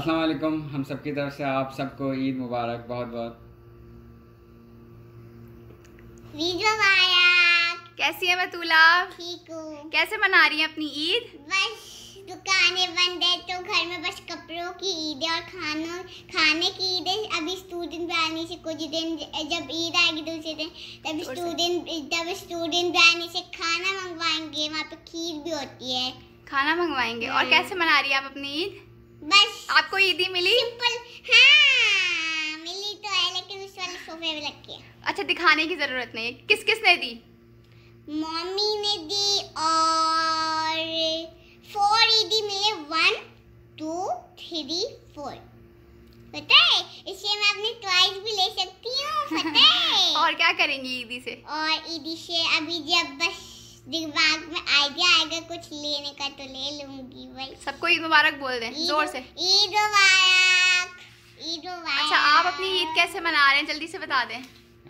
अस्सलामुअलैकुम। हम सब की तरफ से आप सबको ईद मुबारक। बहुत बहुत ईद मुबारक। कैसी है बतूला? ठीक हूँ। कैसे मना रही हैं अपनी ईद? बस दुकानें बंद है तो घर में बस कपड़ों की ईद है और खाने की ईद है। अभी स्टूडेंट बनने से कुछ दिन, जब ईद आएगी दूसरे दिन तब स्टूडेंट बनने से खाना मंगवाएंगे। वहाँ पे खीर भी होती है, खाना मंगवाएंगे। और कैसे मना रही है आप अपनी ईद? बस। आपको ईदी मिली? सिंपल। हाँ, मिली तो है लेकिन उस वाले सोफे पे लग गया। अच्छा, दिखाने की जरूरत नहीं। किस किस ने दी? मम्मी ने दी। और 4 ईदी मिले, 1 2 3 4। पता है, इससे मैं अपने टॉयज भी ले सकती हूँ। पता है। और क्या करेंगी ईदी से? और ईदी से अभी जब बस दिमाग में आइडिया आएगा कुछ लेने का तो ले लूंगी। भाई सबको ईद मुबारक बोल दें जोर से। ईद मुबारक, ईद मुबारक। अच्छा, आप अपनी ईद कैसे मना रहे हैं, जल्दी से बता दें।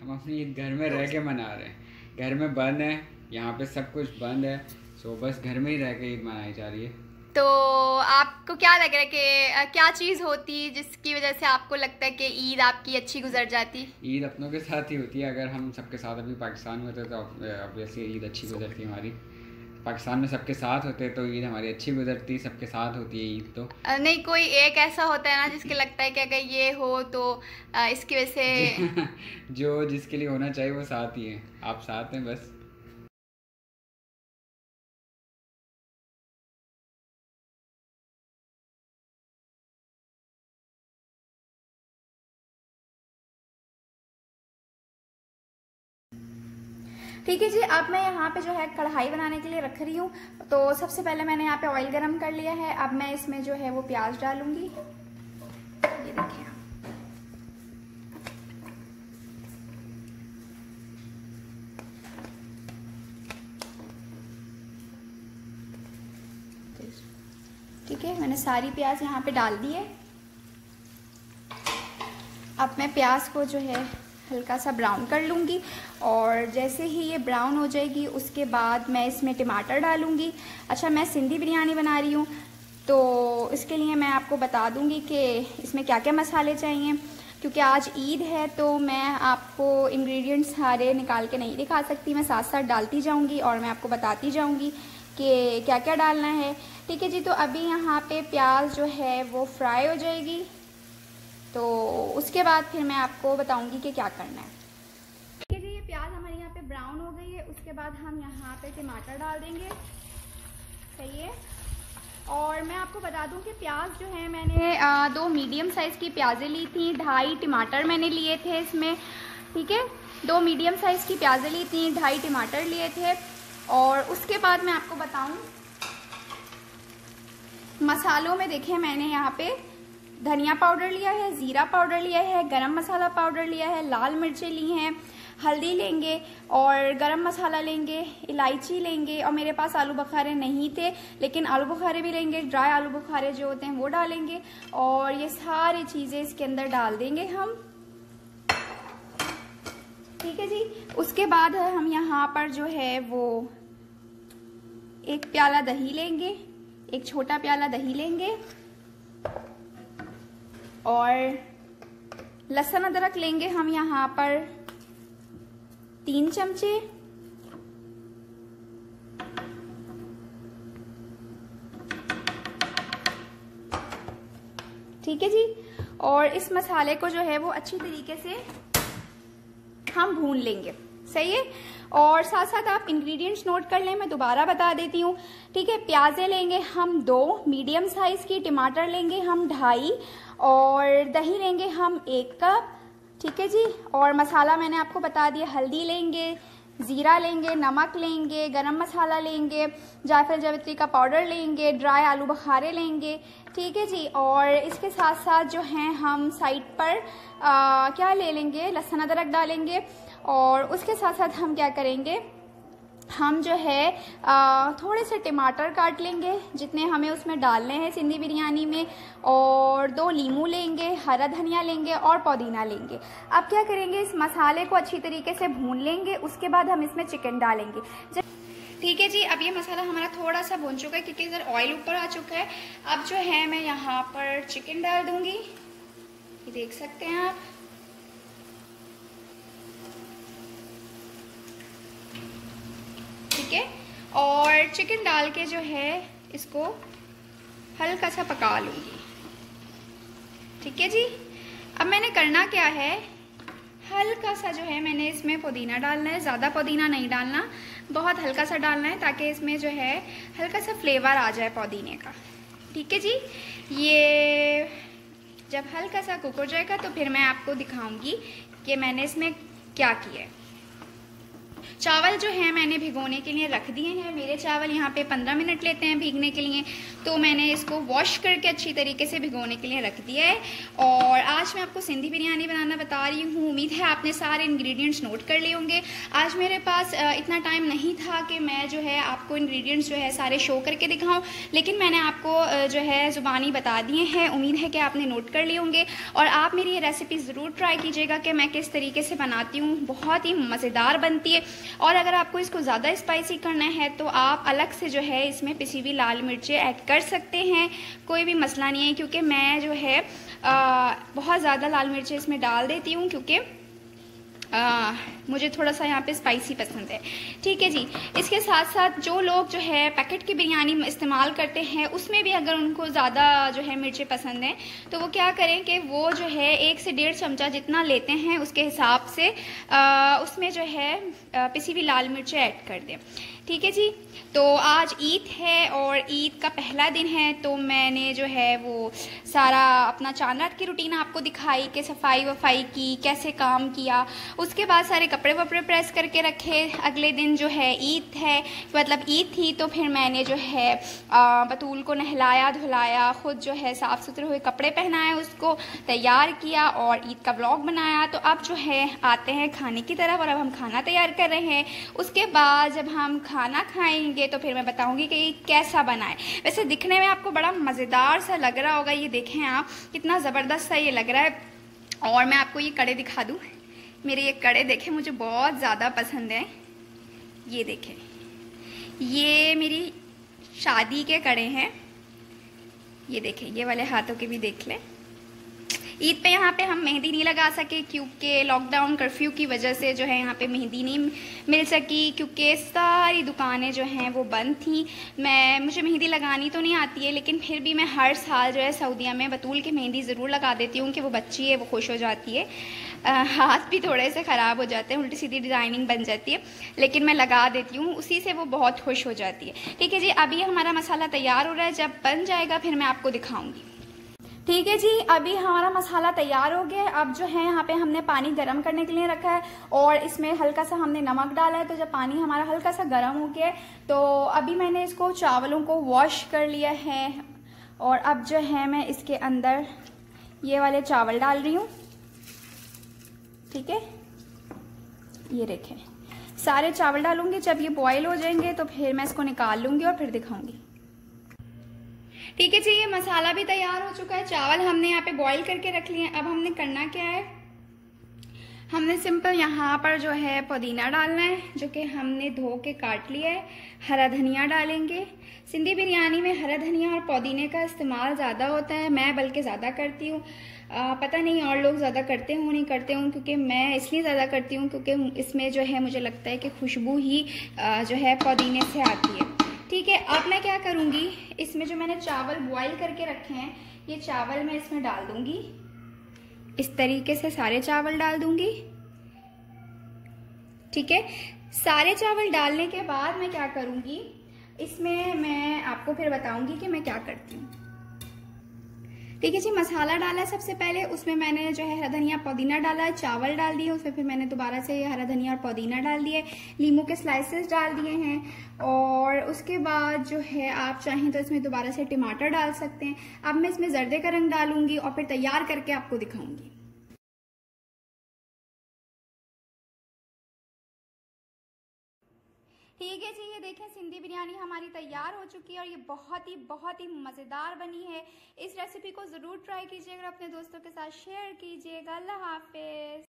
हम अपनी ईद घर में रह के मना रहे हैं। घर में बंद है, यहाँ पे सब कुछ बंद है, सो बस घर में ही रह के ईद मनाई जा रही है। तो आपको क्या लग रहा है कि क्या चीज़ होती जिसकी वजह से आपको लगता है कि ईद आपकी अच्छी गुजर जाती? ईद अपनों के साथ ही होती है। अगर हम सबके साथ अभी पाकिस्तान में होते तो ऑब्वियसली ईद अच्छी गुजरती हमारी। पाकिस्तान में सबके साथ होते तो ईद हमारी अच्छी गुजरती, सबके साथ होती है ईद तो नहीं, कोई एक ऐसा होता है ना जिसके लगता है कि अगर ये हो तो इसकी वजह से जो जिसके लिए होना चाहिए वो साथ ही है, आप साथ हैं बस। ठीक है जी, अब मैं यहाँ पे जो है कढ़ाई बनाने के लिए रख रही हूँ। तो सबसे पहले मैंने यहाँ पे ऑयल गरम कर लिया है। अब मैं इसमें जो है वो प्याज डालूंगी, ये देखिए आप। ठीक है, मैंने सारी प्याज यहाँ पे डाल दी है। अब मैं प्याज को जो है हल्का सा ब्राउन कर लूँगी और जैसे ही ये ब्राउन हो जाएगी उसके बाद मैं इसमें टमाटर डालूँगी। अच्छा, मैं सिंधी बिरयानी बना रही हूँ तो इसके लिए मैं आपको बता दूँगी कि इसमें क्या क्या मसाले चाहिए, क्योंकि आज ईद है तो मैं आपको इंग्रेडिएंट्स सारे निकाल के नहीं दिखा सकती। मैं साथ साथ डालती जाऊँगी और मैं आपको बताती जाऊँगी कि क्या क्या डालना है। ठीक है जी, तो अभी यहाँ पर प्याज जो है वो फ्राई हो जाएगी तो उसके बाद फिर मैं आपको बताऊंगी कि क्या करना है। ठीक है जी, ये प्याज हमारे यहाँ पे ब्राउन हो गई है। उसके बाद हम यहाँ पे टमाटर डाल देंगे, सही है। और मैं आपको बता दूं कि प्याज जो है मैंने दो मीडियम साइज़ की प्याज़ें ली थी, 2.5 टमाटर मैंने लिए थे इसमें। ठीक है, 2 मीडियम साइज़ की प्याज़ें ली थी, 2.5 टमाटर लिए थे। और उसके बाद मैं आपको बताऊँ मसालों में, देखें मैंने यहाँ पर धनिया पाउडर लिया है, ज़ीरा पाउडर लिया है, गरम मसाला पाउडर लिया है, लाल मिर्चें ली हैं, हल्दी लेंगे और गरम मसाला लेंगे, इलायची लेंगे। और मेरे पास आलू बुखारे नहीं थे लेकिन आलू बुखारे भी लेंगे, ड्राई आलू बुखारे जो होते हैं वो डालेंगे। और ये सारी चीज़ें इसके अंदर डाल देंगे हम। ठीक है जी, उसके बाद हम यहाँ पर जो है वो एक प्याला दही लेंगे, एक छोटा प्याला दही लेंगे और लहसुन अदरक लेंगे हम यहाँ पर 3 चमचे। ठीक है जी, और इस मसाले को जो है वो अच्छी तरीके से हम भून लेंगे, सही है। और साथ साथ आप इंग्रेडिएंट्स नोट कर लें, मैं दोबारा बता देती हूँ। ठीक है, प्याज़ें लेंगे हम 2 मीडियम साइज़ की, टमाटर लेंगे हम 2.5 और दही लेंगे हम 1 कप। ठीक है जी, और मसाला मैंने आपको बता दिया, हल्दी लेंगे, ज़ीरा लेंगे, नमक लेंगे, गरम मसाला लेंगे, जायफल जावित्री का पाउडर लेंगे, ड्राई आलू बुखारे लेंगे। ठीक है जी, और इसके साथ साथ जो है हम साइड पर क्या ले लेंगे, लहसुन अदरक डालेंगे। और उसके साथ साथ हम क्या करेंगे, हम जो है थोड़े से टमाटर काट लेंगे जितने हमें उसमें डालने हैं सिंधी बिरयानी में, और 2 नींबू लेंगे, हरा धनिया लेंगे और पुदीना लेंगे। अब क्या करेंगे, इस मसाले को अच्छी तरीके से भून लेंगे। उसके बाद हम इसमें चिकन डालेंगे। ठीक है जी, अब ये मसाला हमारा थोड़ा सा भून चुका है क्योंकि इधर ऑयल ऊपर आ चुका है। अब जो है मैं यहाँ पर चिकन डाल दूँगी, ये देख सकते हैं आप। ठीक है, और चिकन डाल के जो है इसको हल्का सा पका लूँगी। ठीक है जी, अब मैंने करना क्या है, हल्का सा जो है मैंने इसमें पुदीना डालना है, ज़्यादा पुदीना नहीं डालना, बहुत हल्का सा डालना है ताकि इसमें जो है हल्का सा फ्लेवर आ जाए पुदीने का। ठीक है जी, ये जब हल्का सा कुक हो जाएगा तो फिर मैं आपको दिखाऊंगी कि मैंने इसमें क्या किया है। चावल जो है मैंने भिगोने के लिए रख दिए हैं। मेरे चावल यहाँ पे 15 मिनट लेते हैं भीगने के लिए, तो मैंने इसको वॉश करके अच्छी तरीके से भिगोने के लिए रख दिया है। और आज मैं आपको सिंधी बिरयानी बनाना बता रही हूँ। उम्मीद है आपने सारे इंग्रेडिएंट्स नोट कर लिए होंगे। आज मेरे पास इतना टाइम नहीं था कि मैं जो है आपको इंग्रेडिएंट्स जो है सारे शो करके दिखाऊँ, लेकिन मैंने आपको जो है ज़ुबानी बता दिए हैं। उम्मीद है कि आपने नोट कर लिए होंगे और आप मेरी ये रेसिपी ज़रूर ट्राई कीजिएगा कि मैं किस तरीके से बनाती हूँ, बहुत ही मज़ेदार बनती है। और अगर आपको इसको ज़्यादा स्पाइसी करना है तो आप अलग से जो है इसमें पिसी हुई लाल मिर्चें ऐड कर सकते हैं, कोई भी मसला नहीं है। क्योंकि मैं जो है बहुत ज़्यादा लाल मिर्चें इसमें डाल देती हूँ क्योंकि मुझे थोड़ा सा यहाँ पे स्पाइसी पसंद है। ठीक है जी, इसके साथ साथ जो लोग जो है पैकेट की बिरयानी इस्तेमाल करते हैं उसमें भी अगर उनको ज़्यादा जो है मिर्चें पसंद हैं तो वो क्या करें कि वो जो है 1 से 1.5 चमचा जितना लेते हैं उसके हिसाब से उसमें जो है पिसी हुई लाल मिर्चें ऐड कर दें। ठीक है जी, तो आज ईद है और ईद का पहला दिन है तो मैंने जो है वो सारा अपना चांद रात की रूटीन आपको दिखाई कि सफाई वफाई की, कैसे काम किया, उसके बाद सारे कपड़े वपड़े प्रेस करके रखे। अगले दिन जो है ईद है, मतलब ईद थी, तो फिर मैंने जो है बतूल को नहलाया धुलाया, ख़ुद जो है साफ़ सुथरे हुए कपड़े पहनाए, उसको तैयार किया और ईद का व्लॉग बनाया। तो अब जो है आते हैं खाने की तरफ और अब हम खाना तैयार कर रहे हैं। उसके बाद जब हम खाना खाएंगे तो फिर मैं बताऊंगी कि ये कैसा बना है। वैसे दिखने में आपको बड़ा मज़ेदार सा लग रहा होगा, ये देखें आप कितना ज़बरदस्त सा ये लग रहा है। और मैं आपको ये कड़े दिखा दूँ, मेरे ये कड़े देखें मुझे बहुत ज़्यादा पसंद हैं। ये देखें, ये मेरी शादी के कड़े हैं, ये देखें, ये वाले हाथों के भी देख लें। ईद पे यहाँ पे हम मेहंदी नहीं लगा सके क्योंकि लॉकडाउन कर्फ्यू की वजह से जो है यहाँ पे मेहंदी नहीं मिल सकी क्योंकि सारी दुकानें जो हैं वो बंद थी। मुझे मेहंदी लगानी तो नहीं आती है लेकिन फिर भी मैं हर साल जो है सऊदीया में बतूल की मेहंदी ज़रूर लगा देती हूँ कि वो बच्ची है वो खुश हो जाती है। हाथ भी थोड़े से ख़राब हो जाते हैं, उल्टी सीधी डिज़ाइनिंग बन जाती है, लेकिन मैं लगा देती हूँ, उसी से वो बहुत खुश हो जाती है। ठीक है जी, अभी हमारा मसाला तैयार हो रहा है, जब बन जाएगा फिर मैं आपको दिखाऊँगी। ठीक है जी, अभी हमारा मसाला तैयार हो गया। अब जो है यहाँ पे हमने पानी गर्म करने के लिए रखा है और इसमें हल्का सा हमने नमक डाला है। तो जब पानी हमारा हल्का सा गर्म हो गया तो अभी मैंने इसको चावलों को वॉश कर लिया है और अब जो है मैं इसके अंदर ये वाले चावल डाल रही हूँ। ठीक है, ये देखें सारे चावल डालूंगी। जब ये बॉयल हो जाएंगे तो फिर मैं इसको निकाल लूँगी और फिर दिखाऊँगी। ठीक है जी, ये मसाला भी तैयार हो चुका है, चावल हमने यहाँ पे बॉईल करके रख लिए हैं। अब हमने करना क्या है, हमने सिंपल यहाँ पर जो है पुदीना डालना है जो कि हमने धो के काट लिया है। हरा धनिया डालेंगे, सिंधी बिरयानी में हरा धनिया और पुदीने का इस्तेमाल ज़्यादा होता है, मैं बल्कि ज़्यादा करती हूँ। पता नहीं और लोग ज़्यादा करते हों नहीं करते हों, क्योंकि मैं इसलिए ज़्यादा करती हूँ क्योंकि इसमें जो है मुझे लगता है कि खुशबू ही जो है पुदीने से आती है। ठीक है, अब मैं क्या करूँगी, इसमें जो मैंने चावल बॉईल करके रखे हैं ये चावल मैं इसमें डाल दूँगी। इस तरीके से सारे चावल डाल दूँगी। ठीक है, सारे चावल डालने के बाद मैं क्या करूँगी, इसमें मैं आपको फिर बताऊँगी कि मैं क्या करती हूँ। ठीक है जी, मसाला डाला सबसे पहले, उसमें मैंने जो है हरा धनिया पुदीना डाला, चावल डाल दिए, उसमें फिर मैंने दोबारा से हरा धनिया और पुदीना डाल दिए, नींबू के स्लाइसेस डाल दिए हैं और उसके बाद जो है आप चाहें तो इसमें दोबारा से टमाटर डाल सकते हैं। अब मैं इसमें जर्दे का रंग डालूंगी और फिर तैयार करके आपको दिखाऊंगी। ठीक है जी, ये देखें सिंधी बिरयानी हमारी तैयार हो चुकी है और ये बहुत ही मज़ेदार बनी है। इस रेसिपी को ज़रूर ट्राई कीजिएगा, अपने दोस्तों के साथ शेयर कीजिएगा। अल्लाह हाफिज़।